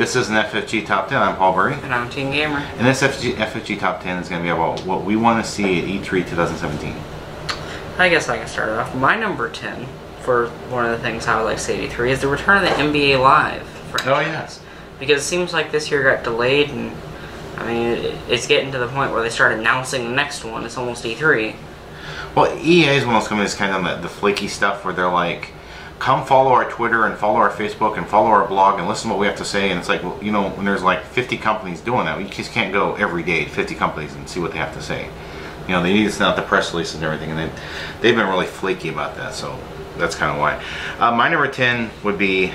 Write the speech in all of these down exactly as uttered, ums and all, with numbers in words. This is an F F G Top ten. I'm Paul Burry. And I'm Teen Gamer. And this F F G Top ten is going to be about what we want to see at E three twenty seventeen. I guess I can start off. My number ten for one of the things I would like to see at E three is the return of the N B A Live franchise. Oh, yes. Because it seems like this year got delayed, and I mean, it's getting to the point where they start announcing the next one. It's almost E three. Well, E A is one of those companies kind of the, the flaky stuff where they're like, come follow our Twitter and follow our Facebook and follow our blog and listen to what we have to say. And it's like, well, you know, when there's like fifty companies doing that, you just can't go every day to fifty companies and see what they have to say. You know, they need to send out the press releases and everything, and they, they've been really flaky about that, so that's kind of why. Uh, my number ten would be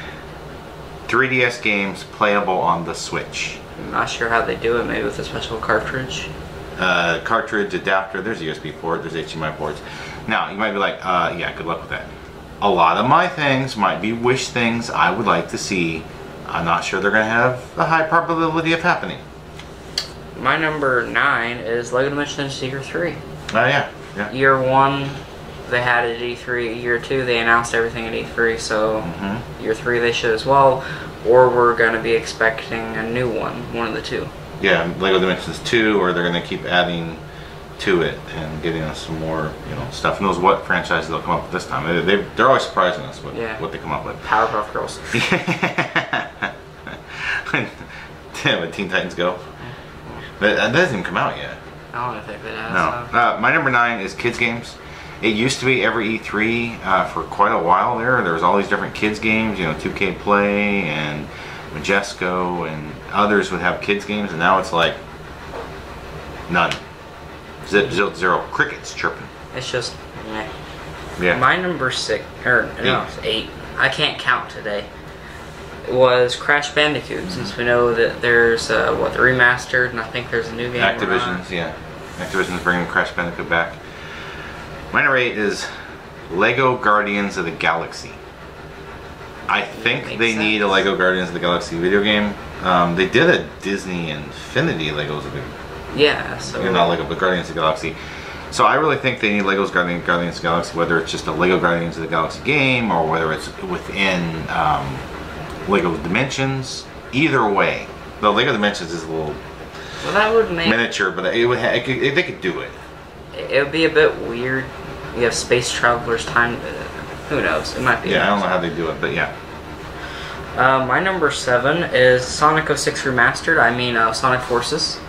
three D S games playable on the Switch. I'm not sure how they do it, maybe with a special cartridge. Uh, cartridge, adapter, there's a U S B port, there's H D M I ports. Now, you might be like, uh, yeah, good luck with that. A lot of my things might be wish things I would like to see. I'm not sure they're going to have a high probability of happening. My number nine is LEGO Dimensions Year three. Oh, yeah. yeah. Year one, they had it at E three. Year two, they announced everything at E three, so mm-hmm. Year three they should as well. Or we're going to be expecting a new one, one of the two. Yeah, LEGO Dimensions two, or they're going to keep adding to it and getting us some more, you know, stuff. Who knows what franchise they'll come up with this time. They, they, they're always surprising us with yeah. what they come up with. Powerpuff Girls. Damn it, Teen Titans Go. But that doesn't even come out yet. I don't think it has. No. Uh, my number nine is kids games. It used to be every E three uh, for quite a while there. There was all these different kids games, you know, two K Play and Majesco and others would have kids games, and now it's like none. Zip, zero, zero. Crickets chirping. It's just meh. Yeah. My number six, or eight. no, it's eight. I can't count today. Was Crash Bandicoot, mm-hmm. since we know that there's uh, what, the remastered, and I think there's a new game. Activision's, yeah. Activision's bringing Crash Bandicoot back. My number eight is LEGO Guardians of the Galaxy. I think they sense. need a LEGO Guardians of the Galaxy video game. Um, they did a Disney Infinity LEGOs of the Yeah, so you know, not LEGO, but Guardians of the Galaxy. So I really think they need LEGO's Guardians of the Galaxy, whether it's just a LEGO Guardians of the Galaxy game or whether it's within um, LEGO Dimensions. Either way, the LEGO Dimensions is a little well, that would make miniature, but it would ha it could, it, they could do it. It would be a bit weird. You have space travelers, time. Uh, who knows? It might be. Yeah, I don't know how they do it, but yeah. Uh, my number seven is Sonic oh six Remastered. I mean, uh, Sonic Forces.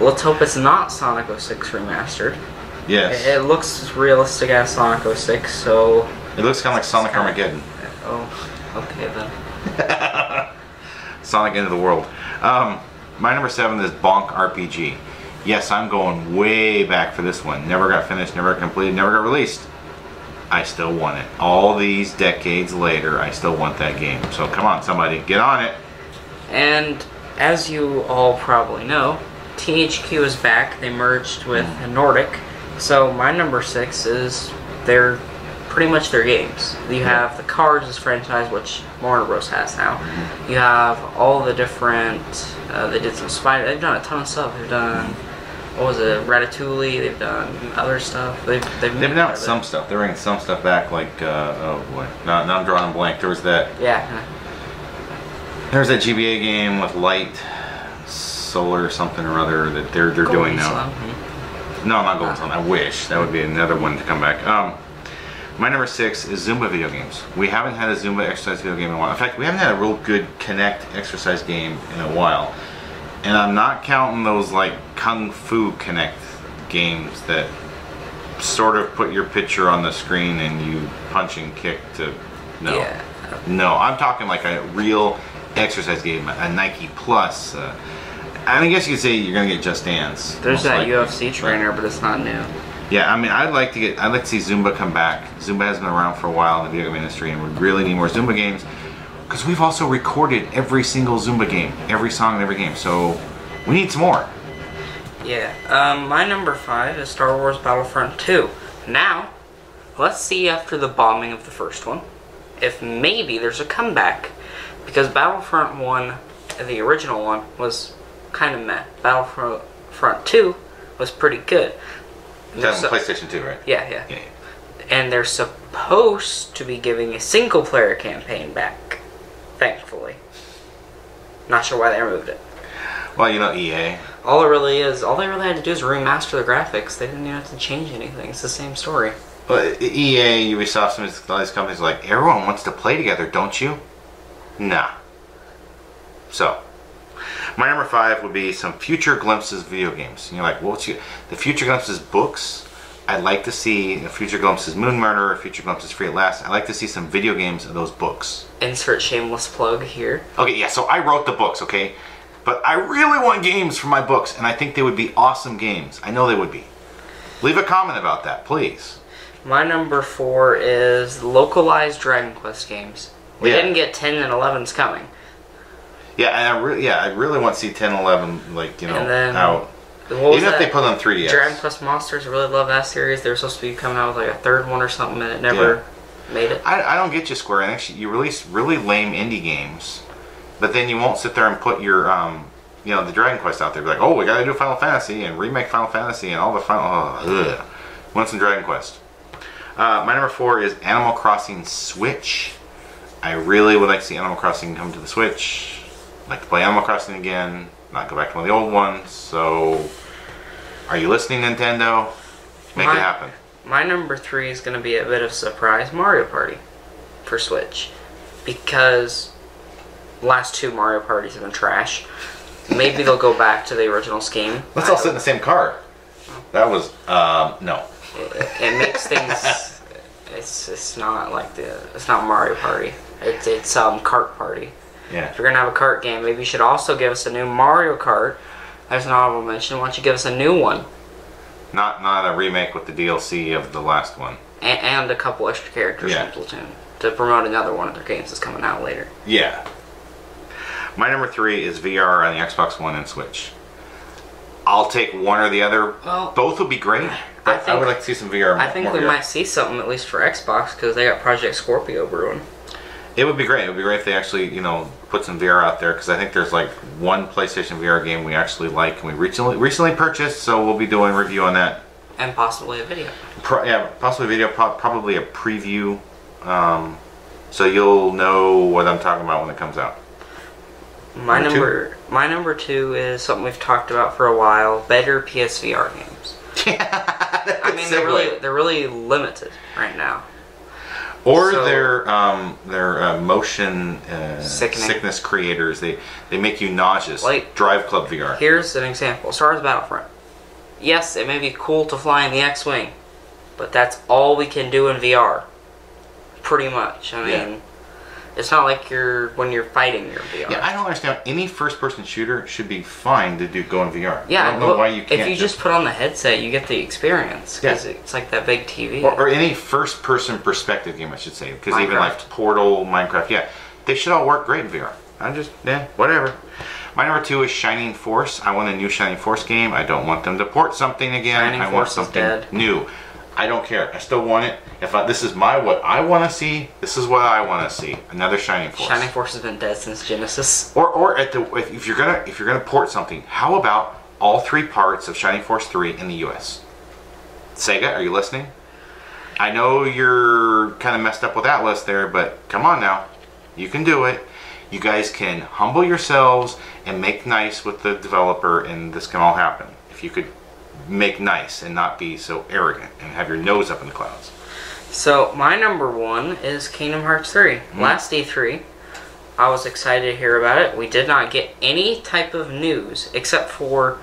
Let's hope it's not Sonic oh six Remastered. Yes. It, it looks realistic as Sonic oh six, so... It looks kind of like Sonic Armageddon. Oh, okay then. Sonic End of the World. Um, my number seven is Bonk R P G. Yes, I'm going way back for this one. Never got finished, never completed, never got released. I still want it. All these decades later, I still want that game. So come on, somebody, get on it. And as you all probably know, T H Q is back. They merged with Nordic. So my number six is they're pretty much their games. You have the Cars franchise, which Warner Bros has now. You have all the different. Uh, they did some Spider. They've done a ton of stuff. They've done what was it, Ratatouille? They've done other stuff. They've they've, they've done some stuff. They're bringing some stuff back. Like uh, oh boy, now, now I'm drawing a blank. There was that. Yeah. There was that G B A game with Light. Solar something or other that they're they're Golden doing now. Mm-hmm. No, not Golden Sun. I wish that would be another one to come back. Um, my number six is Zumba video games. We haven't had a Zumba exercise video game in a while. In fact, we haven't had a real good Kinect exercise game in a while. And I'm not counting those like Kung Fu Kinect games that sort of put your picture on the screen and you punch and kick to no, yeah. no. I'm talking like a real exercise game, a Nike Plus. Uh, I mean, I guess you could say you're gonna get Just Dance. There's that likely. U F C trainer, but it's not new. Yeah, I mean, I'd like to get, I'd like to see Zumba come back. Zumba has been around for a while in the video game industry, and we really need more Zumba games because we've also recorded every single Zumba game, every song in every game. So we need some more. Yeah. Um, my number five is Star Wars Battlefront two. Now, let's see after the bombing of the first one, if maybe there's a comeback, because Battlefront one, the original one, was kind of meh. Battlefront two was pretty good. That's on PlayStation two, right? Yeah, yeah, yeah, yeah. And they're supposed to be giving a single-player campaign back, thankfully. Not sure why they removed it. Well, you know, E A. All it really is, all they really had to do is remaster the graphics. They didn't even have to change anything. It's the same story. But E A, Ubisoft, some of these companies are like, everyone wants to play together, don't you? Nah. So, my number five would be some Future Glimpses video games. And you're like, well, what's your, the Future Glimpses books? I'd like to see Future Glimpses Moon Murderer, Future Glimpses Free at Last. I'd like to see some video games of those books. Insert shameless plug here. Okay, yeah, so I wrote the books, okay? But I really want games for my books, and I think they would be awesome games. I know they would be. Leave a comment about that, please. My number four is localized Dragon Quest games. We yeah. didn't get ten and eleven's coming. Yeah, and I really, yeah, I really want to see ten and eleven, like, you know, and then, out. Even that? If they put on three D S. Dragon Quest Monsters, I really love that series. They were supposed to be coming out with like a third one or something, and it never yeah. made it. I, I don't get you, Square Enix. You release really lame indie games, but then you won't sit there and put your, um, you know, the Dragon Quest out there. Be like, oh, we got to do Final Fantasy and remake Final Fantasy and all the Final... Oh, ugh. Want some Dragon Quest. Uh, my number four is Animal Crossing Switch. I really would like to see Animal Crossing come to the Switch. I'd like to play Animal Crossing again, not go back to one of the old ones. So, are you listening, Nintendo? Make my, it happen. My number three is going to be a bit of surprise, Mario Party for Switch. Because last two Mario Parties have been trash. Maybe they'll go back to the original scheme. Let's I all sit in the same car. That was, um, no. It, it makes things. It's it's not like the it's not Mario Party. It's it's um Kart Party. Yeah. If you're gonna have a kart game, maybe you should also give us a new Mario Kart. As an honorable mention, why don't you give us a new one? Not not a remake with the D L C of the last one. And, and a couple extra characters yeah. from Splatoon to promote another one of their games that's coming out later. Yeah. My number three is V R on the Xbox One and Switch. I'll take one or the other. Well, both would be great. I, think, I would like to see some V R. I think we V R. might see something at least for Xbox because they got Project Scorpio brewing. It would be great. It would be great if they actually, you know, put some V R out there because I think there's like one PlayStation V R game we actually like and we recently recently purchased, so we'll be doing a review on that. And possibly a video. Pro, yeah, possibly a video, probably a preview. Um, so you'll know what I'm talking about when it comes out. My number, number my number two is something we've talked about for a while. Better P S V R games. Yeah, I mean they're really they're really limited right now. Or so, their um their uh, motion uh, sickness creators they they make you nauseous. Like Drive Club V R. Here's an example: Star Wars Battlefront. Yes, it may be cool to fly in the X-wing, but that's all we can do in V R. Pretty much. I mean. Yeah. It's not like you're when you're fighting your V R. Yeah, I don't understand. Any first-person shooter should be fine to do go in V R. Yeah, I don't know well, why you can't. If you just, just put on the headset, you get the experience because yeah. it's like that big T V. Or, or any first-person perspective game, I should say, because even like Portal, Minecraft, yeah, they should all work great in V R. I just yeah, whatever. My number two is Shining Force. I want a new Shining Force game. I don't want them to port something again. Shining I Force want something new. I don't care. I still want it. If I, this is my what I want to see, this is what I want to see. Another Shining Force. Shining Force has been dead since Genesis. Or, or at the if, if you're gonna if you're gonna port something, how about all three parts of Shining Force three in the U S? Sega, are you listening? I know you're kind of messed up with Atlas there, but come on now, you can do it. You guys can humble yourselves and make nice with the developer, and this can all happen. If you could. Make nice and not be so arrogant and have your nose up in the clouds. So my number one is Kingdom Hearts three. Mm. Last E three, I was excited to hear about it. We did not get any type of news except for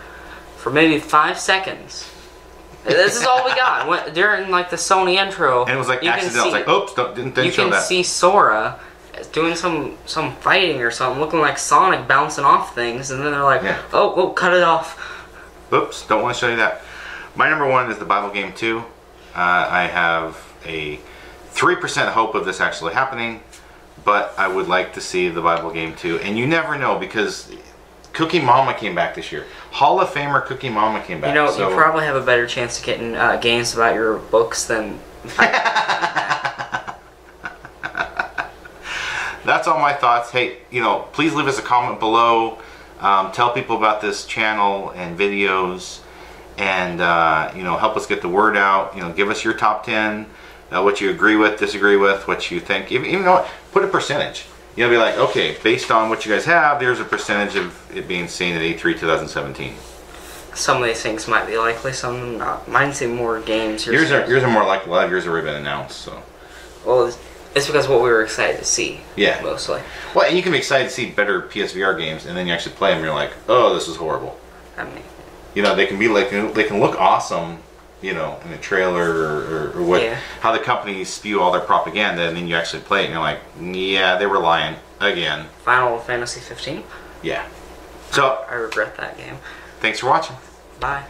for maybe five seconds. This is all we got when, during like the Sony intro. And it was like accidental. Like oops, don't, didn't, didn't you show that. You can see Sora doing some some fighting or something, looking like Sonic bouncing off things, and then they're like, yeah. oh, oh, cut it off. Oops, don't want to show you that. My number one is the Bible Game two. Uh, I have a three percent hope of this actually happening, but I would like to see the Bible Game two. And you never know because Cookie Mama came back this year. Hall of Famer Cookie Mama came back. You know, so you probably have a better chance of getting uh, games about your books than... That's all my thoughts. Hey, you know, please leave us a comment below. Um, tell people about this channel and videos, and uh, you know, help us get the word out. You know, give us your top ten, uh, what you agree with, disagree with, what you think. Even, even though, put a percentage. you'll be like, okay, based on what you guys have, there's a percentage of it being seen at E three twenty seventeen. Some of these things might be likely, some of them not. Mine's in more games. Yours, yours, are, yours are more likely. A lot of yours have already been announced, so. Well, it's, it's because what we were excited to see. Yeah. Mostly. Well, and you can be excited to see better P S V R games, and then you actually play them, and you're like, oh, this is horrible. I mean. You know, they can be like, they can look awesome, you know, in a trailer or, or, or what, yeah. how the companies spew all their propaganda, and then you actually play it, and you're like, yeah, they were lying again. Final Fantasy fifteen? Yeah. So. I regret that game. Thanks for watching. Bye.